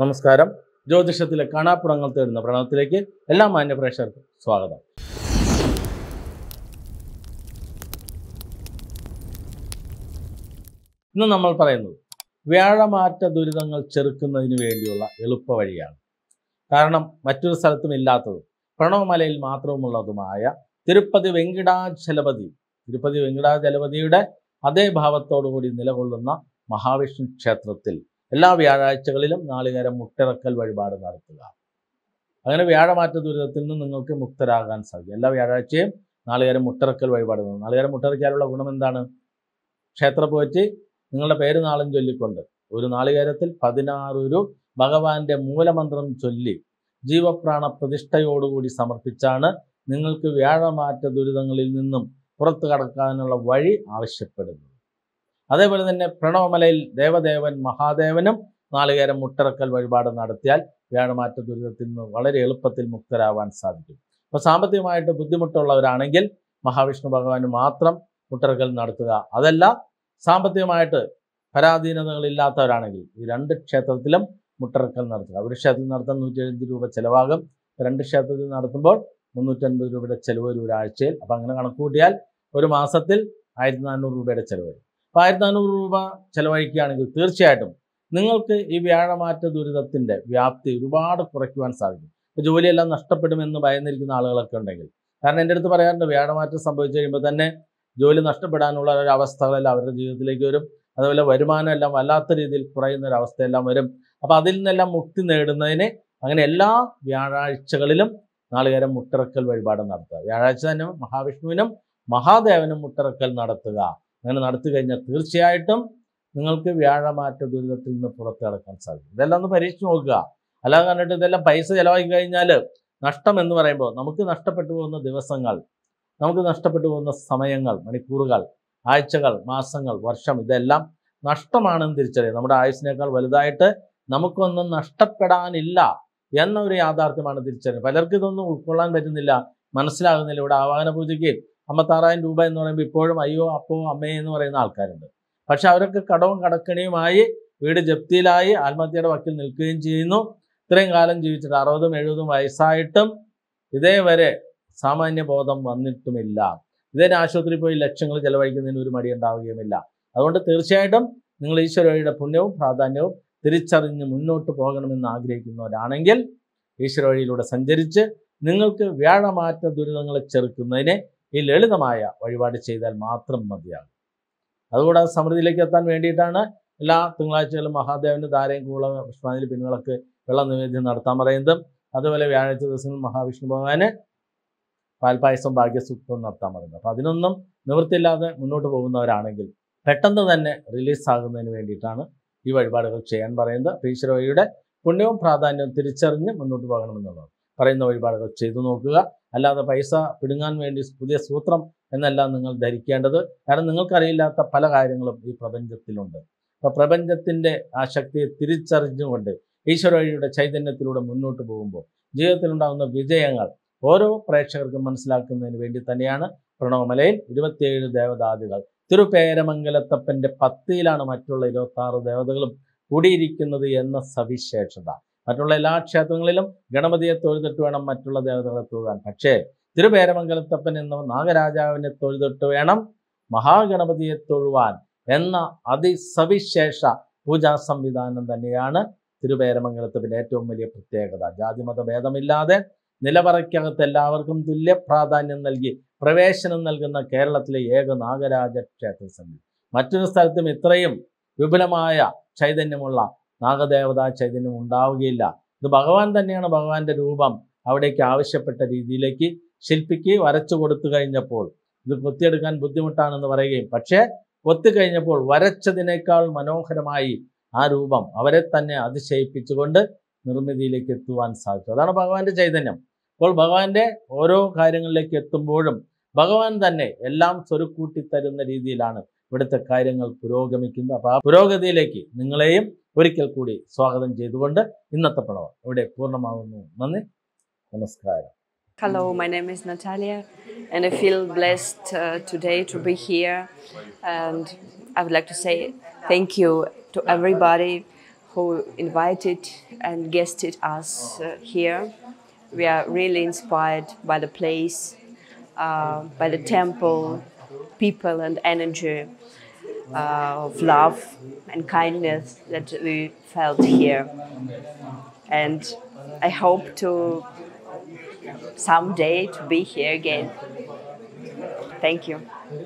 Namaskaram, Jyotishathile Kanapurangal Thedunna Pranavathilekku, Ella Maanya Presharkkum, Swagatham. Now, we will tell you about the Elupa Varian. Karanam, Matur Salatum Ilato, Pranomalil Matro Muladumaya, Tirupati Venkatachalapathi, Tirupati Venkatachalapathi, Ade Bhavatodu in the Levoluna, Mahavishna Chatratil. Ella Viara Chagalim, Naliga Muktarakal Varibada Naratula. Again, Viara Mata Duratinu Muktaragan Saga, Ella Viara Chem, Naliga Mutarakal Varibada, Naliga Mutarakala Gunamandana, Chatrapoche. നിങ്ങളുടെ പേര് നാളും ചൊല്ലിക്കൊണ്ട് ഒരു നാളികേരത്തിൽ 16 രൂപ ഭഗവാന്റെ മൂലമന്ത്രം ചൊല്ലി ജീവപ്രാണ പ്രതിഷ്ഠയോട് കൂടി സമർപ്പിച്ചാണ് നിങ്ങൾക്ക് വ്യാഴമാറ്റ ദുരിതങ്ങളിൽ നിന്നും പുറത്തു കടക്കാനുള്ള വഴി ആവശ്യപ്പെടുന്നു. അതേപോലെ തന്നെ പ്രണവമലയിൽ ദേവദേവൻ മഹാദേവനും നാളികേരം മുട്ടറക്കൽ വഴിപാട് നടത്തിയാൽ വ്യാഴമാറ്റ ദുരിതത്തിൽ നിന്ന് വളരെ എളുപ്പത്തിൽ മുക്തരാവാൻ സാധിക്കും. അപ്പോൾ സാമ്പത്തികമായിട്ട് ബുദ്ധിമുട്ടുള്ളവരാണെങ്കിൽ മഹാവിഷ്ണു ഭഗവാന് മാത്രം മുട്ടറക്കൽ നടത്തുക. അതല്ല Sampathimaita, Paradina Lilata Ranagi, Randa Chatatilum, Mutarakal Nartha, Vishatil Narthan, Nujaruba Celavagam, Randa Shatil Narthanbor, Munutan Ruba Celurachel, Apangana Kudial, Urumasatil, Aidanu Ruba Celur. Paidanu Ruba, Celavaki and Turchatum, Ningalke, Iviaramata Durida Tinde, Viapti, Rubad, Porakuan Sargi, Julia Nastapetum in the Bayanal Condagal. And ended the Paran, the Viaramata Sambuja, but then. Jolly Nastabadanula Ravastala, Lavaguru, Adela Vermana, Lavalatri, Prayan, Ravastella, Merim, Apadilnella Mukti Nedane, Anganella, Vyara Chagalilum, Nalagara Mutarakal Varibadanata, Vyarachanum, Mahavishnuinum, Mahadevanam Mutarakal Narataga, and Narthaga in a Thirchi item, Nulke Vyara Mata Dulatin for a consult. Delan the Parishnoga, Alaganata della Paisa, Eloiga in Alep, Nastam and the Varebo, Namuka Nastapatuna Devasangal. നമുക്ക് നഷ്ടപ്പെട്ടുവന്ന സമയങ്ങൾ മണിക്കൂറുകൾ ആഴ്ചകൾ മാസങ്ങൾ വർഷം ഇതെല്ലാം നഷ്ടമാണെന്ന് തിരിച്ചറിയുക നമ്മുടെ ആയുസ്സിനേക്കാൾ വലുതായിട്ട് നമുക്കൊന്നും നഷ്ടപ്പെടാനില്ല എന്ന ഒരു യാഥാർത്ഥ്യമാണ് തിരിച്ചറിയുക പലർക്കും ഇതൊന്നും ഉൾക്കൊള്ളാൻ പറ്റുന്നില്ല മനസ്സിലാകുന്നില്ല ഇവിടെ ആവാഹന പൂജയ്ക്ക് 56,000 രൂപ എന്ന് പറയുമ്പോൾ ഇപ്പോഴും അയ്യോ അപ്പോ അമ്മേ എന്ന് പറയുന്ന ആൾക്കാരുണ്ട് പക്ഷേ അവരൊക്കെ കടവും കടക്കണിയുമായി വീട് ജപ്തിയിലായി ആത്മഹത്യയുടെ വക്കിൽ നിൽക്കുകയും ചെയ്യുന്നു ഇത്രയും കാലം ജീവിച്ചിട്ട് 60 70 വയസ്സായിട്ടും ഇതേവരെ Samanya Bodham Vanitumilla. Then Ashokripo election with Elevakin in Urumadi and Davimilla. I want a Thirchadam, English read a Puno, Pradano, Thirichar in the Muno to program in Agri in Nodanangel, Ishari Loda Sanjeriche, Ningalke, Vyara Mata Durangal Cherkumene, Iledamaya, or you want to say that Matram Madia. I would have somebody like Katan Venditana, La Tunglachel Mahadev and the Darangula, Spanish Pinalaka, Velanavin or Tamarandam, otherwise Vyara to the Sun Mahavishnu Bhavane. Some barges on Tamarana. Padinum, Nevertilla, Munotobuna Ranagil. Petanda than release Sagan and Venditana, you were Badagal Chain Barenda, Fisher of Yuda, Punio Prada and Tiricharium, Munotobagan. Parano Badagal Chedunoga, Allah the Paisa, Pudingan Vendis Pudia Sutram, and the Lanangal Deriki and other, and the Nukarilla, the Palagaring of the Prabenjatilunda. The Prabenjatinde, Ashakti, Tiricharium, Isher of Yuda Chaitanya Thiruda Munotobumbo, Jeathilunda on the Vijayangal. Oro, pressure, Manslakam and Venditaniana, Pronomale, Rivathi Devadadigal, Thiruberamangal, and Patilana Matulado, Taro Devadal, Woody Rikin of the Yenna Savishada. Matula large Shatunglilum, Ganabadi told the Tuanam Matula Devadatu and Pache. Thiruberamangal Tapan in the Nagaraja and told the Tuanam, Mahaganabadi Turuan, Enna Adi Savishesha, Puja Sambidan and the Niana, Thiruberamangal Tapinetum Milia Putegada, Jadima the Vedamilla there. Nilabaraka Tellaverkum to Le Prada Nalgi, Privation and Nalgana Kerala Tlega Nagaraja Chatterson. Matur Sartum Itraim, Vibulamaya, Chaidanimula, Nagadevada Chaidanimunda Gila, the Bagawanda Niana Bagawanda Rubam, Avadekavi Shepatadi Dileki, Shilpiki, Varachu Voduka in the pool, the Putirakan Buddhimutan and the Varagame, Pache, Votika in the pool, Varacha the Nekal, Manoharamai, Arubam, Avaretane, Adishay Pichunda, Nurmidilek to one side. Bagawanda Chaidanum. Well, Bagawande, Oro, Kairing Lake to Bodum. Bagawandane, Elam Sorukutita in the Ridilana, but at the Kairing of Purogamikinda, Puroga de Leki, Ningalayim, Urical Kudi, Swagadan Jedwanda, in the Tapano, Ude Purnaman, Mane, Namaskar. Hello, my name is Natalia, and I feel blessed today to be here. And I would like to say thank you to everybody who invited and guested us here. We are really inspired by the place, by the temple, people and energy of love and kindness that we felt here. And I hope to someday to be here again. Thank you.